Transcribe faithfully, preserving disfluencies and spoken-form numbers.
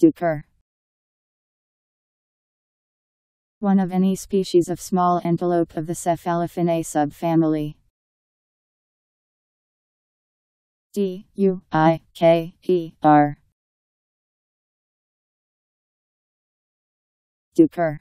Duiker. One of any species of small antelope of the Cephalophinae subfamily. D U I K E R. Duiker.